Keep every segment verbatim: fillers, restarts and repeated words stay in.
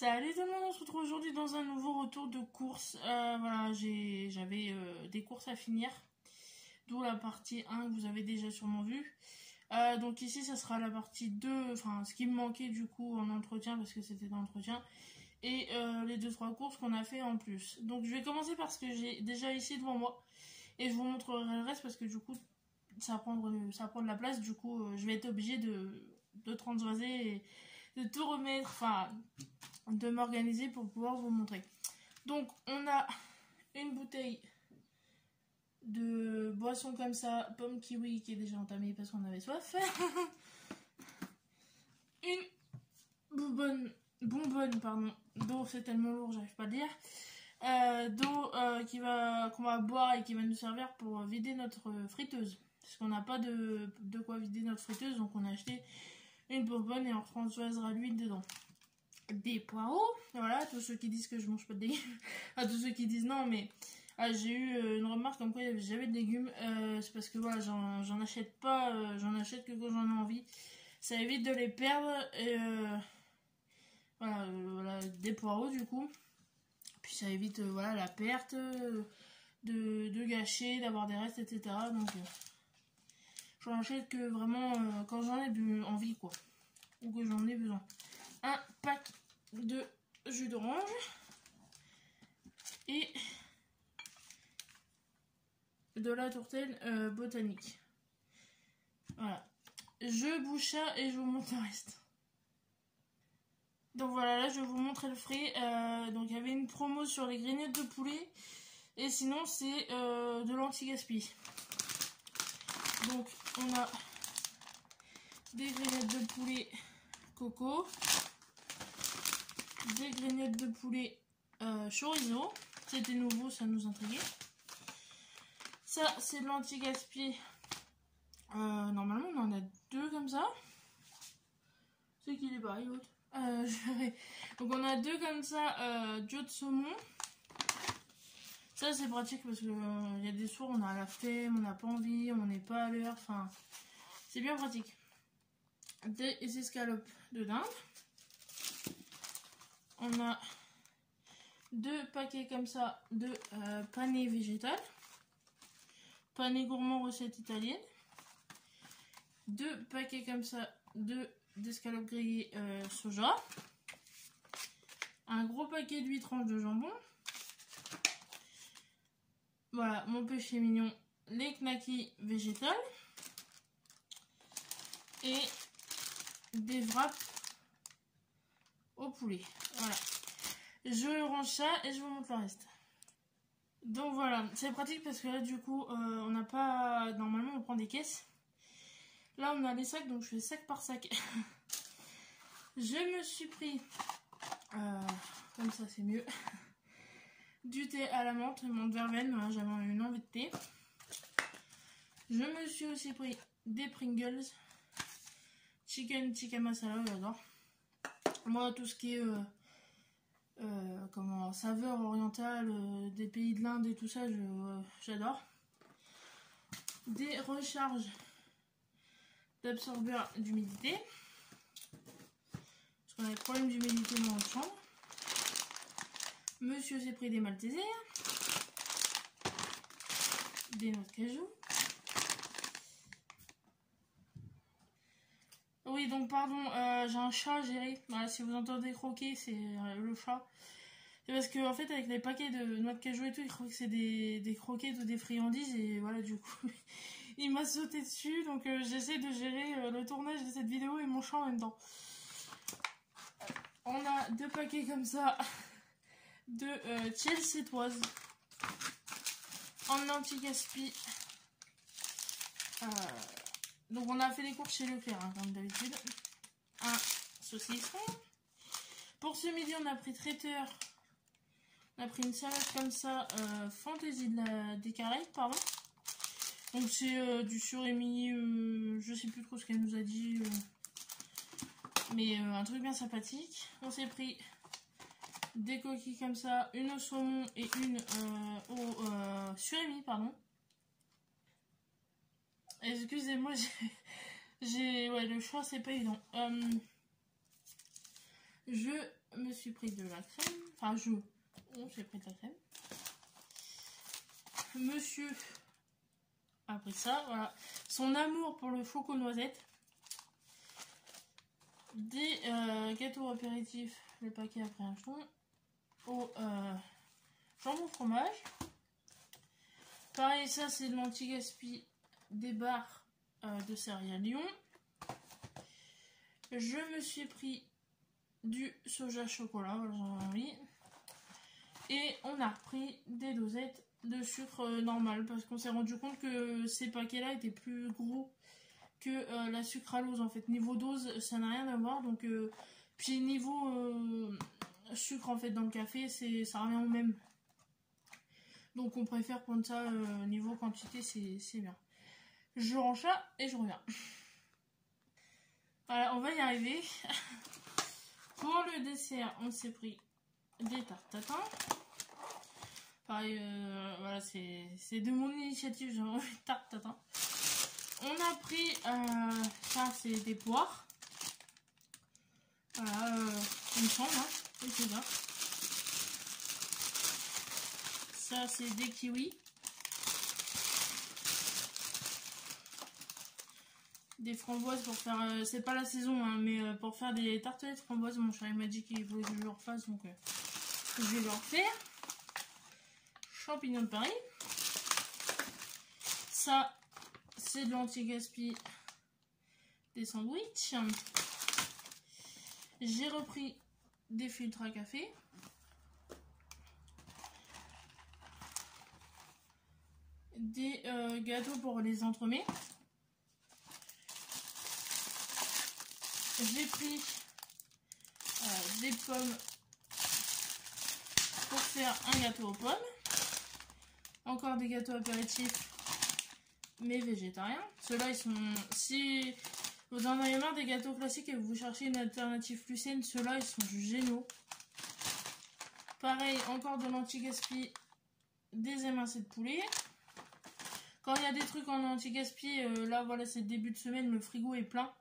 Salut tout le monde, on se retrouve aujourd'hui dans un nouveau retour de course. Euh, voilà, j'avais euh, des courses à finir, d'où la partie un que vous avez déjà sûrement vue. Euh, donc ici, ça sera la partie deux, enfin ce qui me manquait du coup en entretien, parce que c'était d'entretien, et euh, les deux trois courses qu'on a fait en plus. Donc je vais commencer par ce que j'ai déjà ici devant moi, et je vous montrerai le reste parce que du coup, ça prend, ça prend de la place, du coup euh, je vais être obligée de, de transvaser et de tout remettre, enfin de m'organiser pour pouvoir vous montrer. Donc on a une bouteille de boisson comme ça, pomme kiwi qui est déjà entamée parce qu'on avait soif, une bonbonne bonbonne pardon d'eau, c'est tellement lourd j'arrive pas à dire, euh, d'eau euh, qui va qu'on va boire et qui va nous servir pour vider notre friteuse parce qu'on n'a pas de, de quoi vider notre friteuse, donc on a acheté une bourbonne et on transvasera l'huile dedans. Des poireaux, voilà, tous ceux qui disent que je mange pas de légumes, à tous ceux qui disent non, mais ah, j'ai eu une remarque comme quoi j'avais de légumes, euh, c'est parce que voilà, j'en achète pas, euh, j'en achète que quand j'en ai envie, ça évite de les perdre, et euh, voilà, euh, voilà, des poireaux du coup, puis ça évite euh, voilà, la perte, euh, de, de gâcher, d'avoir des restes, et cetera. Donc, euh, j'en achète que vraiment euh, quand j'en ai envie, quoi, ou que j'en ai besoin. Un pack de jus d'orange et de la tourtelle euh, botanique. Voilà, je bouche ça et je vous montre le reste. Donc voilà, là je vais vous montrer le frais. Euh, donc il y avait une promo sur les grignotes de poulet et sinon c'est euh, de l'anti-gaspi. Donc on a des grignotes de poulet coco, des grignotes de poulet euh, chorizo, c'était nouveau, ça nous intriguait. Ça c'est de l'anti-gaspi, euh, normalement on en a deux comme ça, c'est qu'il est pareil l'autre, euh, donc on a deux comme ça, euh, d'eau de saumon. Ça c'est pratique parce que euh, y a des soirs on a la flemme, on n'a pas envie, on n'est pas à l'heure, enfin c'est bien pratique. Des escalopes de dinde. On a deux paquets comme ça de euh, pané végétal. Pané gourmand recette italienne. Deux paquets comme ça de d'escalopes grillées euh, soja. Un gros paquet d'huit tranches de jambon. Voilà, mon péché mignon, les knackis végétales. Et des wraps au poulet. Voilà, je range ça et je vous montre le reste. Donc voilà, c'est pratique parce que là du coup euh, on n'a pas, normalement on prend des caisses, là on a les sacs, donc je fais sac par sac. Je me suis pris euh, comme ça c'est mieux, du thé à la menthe, menthe verveine, voilà, j'avais une envie de thé. Je me suis aussi pris des Pringles, chicken, tikka masala, j'adore. Moi, tout ce qui est euh, euh, comment, saveur orientale, euh, des pays de l'Inde et tout ça, j'adore. Euh, des recharges d'absorbeurs d'humidité. Parce qu'on a des problèmes d'humidité dans notre chambre. Monsieur s'est pris des Maltesers. Des noix de cajou. Oui, donc pardon, euh, j'ai un chat à gérer. Voilà, si vous entendez croquer, c'est euh, le chat. C'est parce qu'en en fait, avec les paquets de noix de cajou et tout, il croit que c'est des, des croquettes ou des friandises. Et voilà, du coup, il m'a sauté dessus. Donc euh, j'essaie de gérer euh, le tournage de cette vidéo et mon chat en même temps. On a deux paquets comme ça de euh, tielle sétoise en anti-gaspi. Euh... Donc on a fait des courses chez Leclerc, hein, comme d'habitude. Un saucisson. Pour ce midi, on a pris traiteur. On a pris une salade comme ça, euh, fantaisie de la, des Caraïbes, pardon. Donc c'est euh, du surimi, euh, je sais plus trop ce qu'elle nous a dit. Euh, mais euh, un truc bien sympathique. On s'est pris des coquilles comme ça, une au saumon et une euh, au euh, surimi, pardon. Excusez-moi, j'ai... Ouais, le choix, c'est pas évident. Euh, je me suis pris de la crème. Enfin, je... On s'est pris de la crème. Monsieur a pris ça, voilà. Son amour pour le choco noisette. Des euh, gâteaux apéritifs, le paquet après un jeton. Au euh, jambon fromage. Pareil, ça c'est de l'anti-gaspi des barres euh, de céréales Lyon. Je me suis pris du soja chocolat, j'en ai envie. Et on a repris des dosettes de sucre euh, normal parce qu'on s'est rendu compte que ces paquets-là étaient plus gros que euh, la sucralose en fait. Niveau dose, ça n'a rien à voir. Donc, euh, puis niveau euh, sucre en fait dans le café, ça revient au même. Donc on préfère prendre ça euh, niveau quantité, c'est bien. Je range ça et je reviens. Voilà, on va y arriver. Pour le dessert, on s'est pris des tartes tatin. Pareil, euh, voilà, c'est de mon initiative, j'ai envie de tartes tatin. On a pris, euh, ça c'est des poires. Voilà, euh, il me semble, hein, c'est bien. Ça c'est des kiwis, des framboises pour faire, euh, c'est pas la saison hein, mais euh, pour faire des tartelettes framboises, mon chéri m'a dit qu'il voulait que je leur fasse, donc euh, je vais leur faire. Champignons de Paris, ça c'est de l'anti-gaspi des sandwichs. J'ai repris des filtres à café. Des euh, gâteaux pour les entremets. J'ai pris euh, des pommes pour faire un gâteau aux pommes. Encore des gâteaux apéritifs, mais végétariens. Ceux-là, ils sont... Si vous en avez marre des gâteaux classiques et que vous cherchez une alternative plus saine, ceux-là, ils sont géniaux. Pareil, encore de l'anti-gaspi, des émincés de poulet. Quand il y a des trucs en anti-gaspi, euh, là voilà, c'est le début de semaine, le frigo est plein.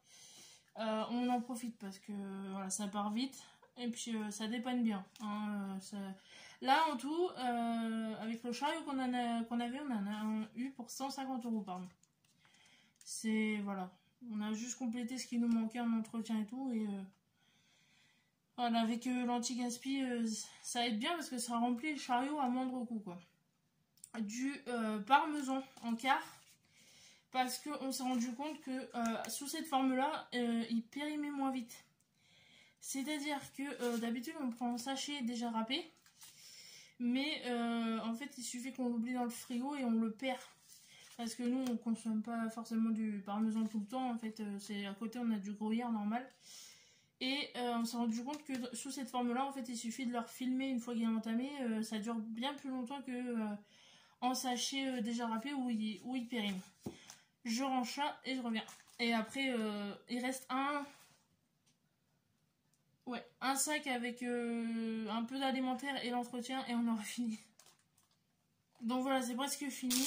Euh, on en profite parce que voilà, ça part vite et puis euh, ça dépanne bien. Hein, euh, ça... Là en tout, euh, avec le chariot qu'on qu'on avait, on en a eu pour cent cinquante euros. C'est voilà, on a juste complété ce qui nous manquait en entretien et tout. Et euh, voilà, avec euh, l'anti-gaspi, euh, ça aide bien parce que ça remplit le chariot à moindre coût quoi. Du euh, parmesan en quart parce qu'on s'est rendu compte que euh, sous cette forme là euh, il périmait moins vite, c'est à dire que euh, d'habitude on prend un sachet déjà râpé, mais euh, en fait il suffit qu'on l'oublie dans le frigo et on le perd parce que nous on consomme pas forcément du parmesan tout le temps en fait, euh, c'est à côté, on a du gruyère normal et euh, on s'est rendu compte que sous cette forme là en fait il suffit de le filmer une fois qu'il est entamé, euh, ça dure bien plus longtemps que euh, en sachet déjà râpé où il, où il périme. Je range ça et je reviens. Et après, euh, il reste un... Ouais, un sac avec euh, un peu d'alimentaire et l'entretien et on aura fini. Donc voilà, c'est presque fini.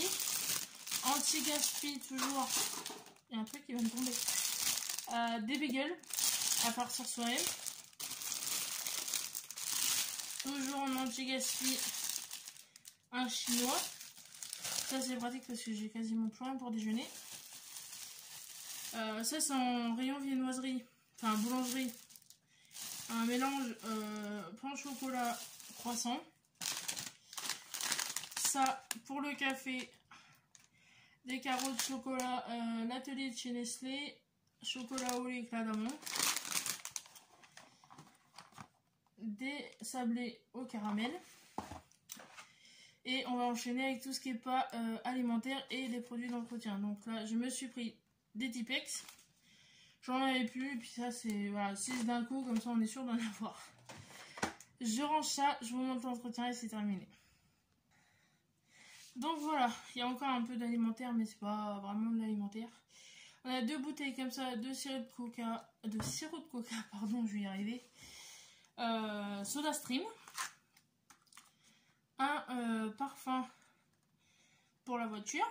Anti-gaspi toujours. Il y a un truc qui va me tomber. Euh, des bagels à partir soi-même. Toujours en anti-gaspi, un chinois. Ça c'est pratique parce que j'ai quasiment plus rien pour déjeuner. Euh, ça c'est en rayon viennoiserie, enfin boulangerie. Un mélange euh, pain au chocolat croissant. Ça pour le café, des carreaux de chocolat, euh, l'atelier de chez Nestlé, chocolat au lait éclat d'amande, des sablés au caramel. Et on va enchaîner avec tout ce qui n'est pas euh, alimentaire et des produits d'entretien. Donc là, je me suis pris des Tipex. J'en avais plus, et puis ça, c'est voilà, six d'un coup, comme ça on est sûr d'en avoir. Je range ça, je vous montre l'entretien et c'est terminé. Donc voilà, il y a encore un peu d'alimentaire, mais c'est pas vraiment de l'alimentaire. On a deux bouteilles comme ça, de sirop de coca, de sirop de coca, pardon, je vais y arriver. Euh, Soda Stream. Un euh, parfum pour la voiture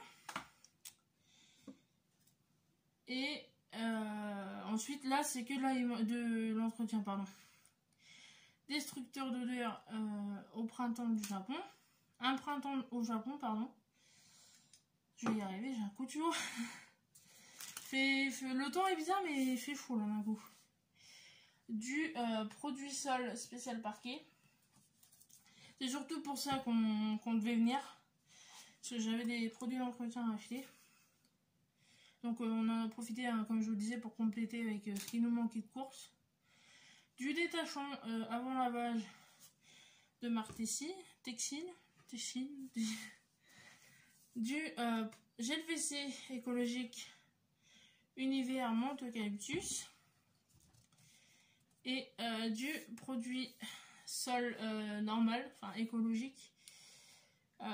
et euh, ensuite là c'est que de l'entretien, pardon, destructeur de l'air euh, au printemps du Japon. Un printemps au Japon, pardon. Je vais y arriver, j'ai un coup de chaud. fait, fait, le temps est bizarre, mais il fait chaud là d'un coup. Du euh, produit sol spécial parquet. C'est surtout pour ça qu'on qu'on devait venir. Parce que j'avais des produits d'entretien à acheter. Donc euh, on en a profité, hein, comme je vous le disais, pour compléter avec euh, ce qui nous manquait de course. Du détachant euh, avant lavage de marque Texine, Texine, du euh, gel W C écologique univers menthe eucalyptus et euh, du produit sol euh, normal, enfin écologique, euh,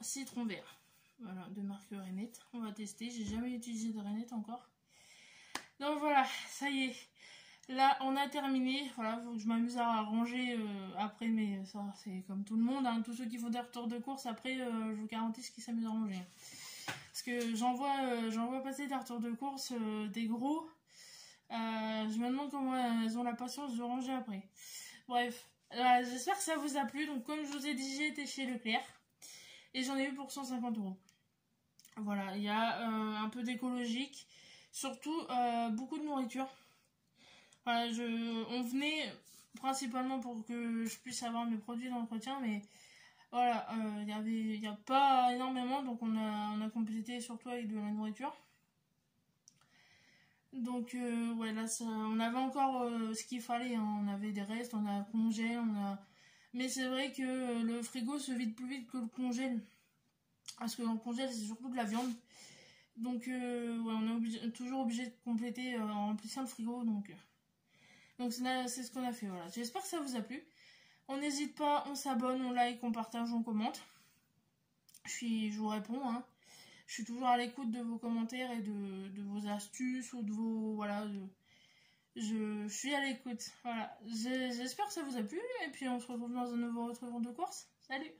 citron vert. Voilà, de marque Renette. On va tester, j'ai jamais utilisé de Renette encore. Donc voilà, ça y est. Là, on a terminé. Voilà, faut que je m'amuse à ranger euh, après, mais ça, c'est comme tout le monde. Hein. Tous ceux qui font des retours de course, après, euh, je vous garantis ceux qui s'amusent à ranger. Parce que j'en vois, euh, j'en vois passer des retours de course, euh, des gros. Euh, je me demande comment elles ont la patience de ranger après. Bref, euh, j'espère que ça vous a plu. Donc, comme je vous ai dit, j'ai été chez Leclerc. Et j'en ai eu pour cent cinquante euros. Voilà, il y a euh, un peu d'écologique. Surtout, euh, beaucoup de nourriture. Voilà, je, on venait principalement pour que je puisse avoir mes produits d'entretien, mais voilà, il euh, n'y avait y a pas énormément, donc on a, on a complété surtout avec de la nourriture. Donc euh, ouais, là, ça, on avait encore euh, ce qu'il fallait, hein. On avait des restes, on a congé, on a... Mais c'est vrai que le frigo se vide plus vite que le congèle, parce que dans le congèle, c'est surtout de la viande. Donc euh, ouais, on est obligé, toujours obligé de compléter euh, en remplissant le frigo, donc... Euh... Donc c'est ce qu'on a fait, voilà. J'espère que ça vous a plu. On n'hésite pas, on s'abonne, on like, on partage, on commente. Je, suis, je vous réponds, hein. Je suis toujours à l'écoute de vos commentaires et de, de vos astuces ou de vos... Voilà, je, je, je suis à l'écoute, voilà. J'espère que ça vous a plu et puis on se retrouve dans un nouveau retour de course. Salut!